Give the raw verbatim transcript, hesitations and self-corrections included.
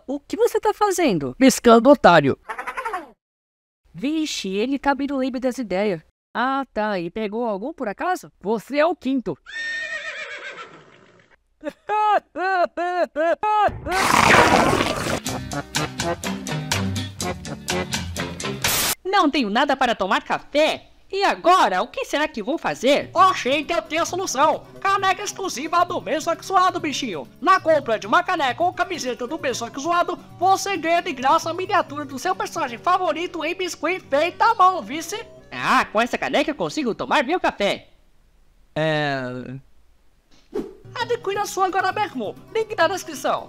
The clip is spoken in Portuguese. Porra, o que você tá fazendo? Piscando, otário. Vixe, ele tá bem no lembre das ideias. Ah, tá. E pegou algum por acaso? Você é o quinto. Não tenho nada para tomar café. E agora, o que será que vou fazer? Achei que eu tenho a solução. Caneca exclusiva do Mesoque Zoado, bichinho. Na compra de uma caneca ou camiseta do Mesoque Zoado, você ganha de graça a miniatura do seu personagem favorito em biscuit feita à mão, vice. Ah, com essa caneca eu consigo tomar meu café. É... Adquira a sua agora mesmo. Link na descrição.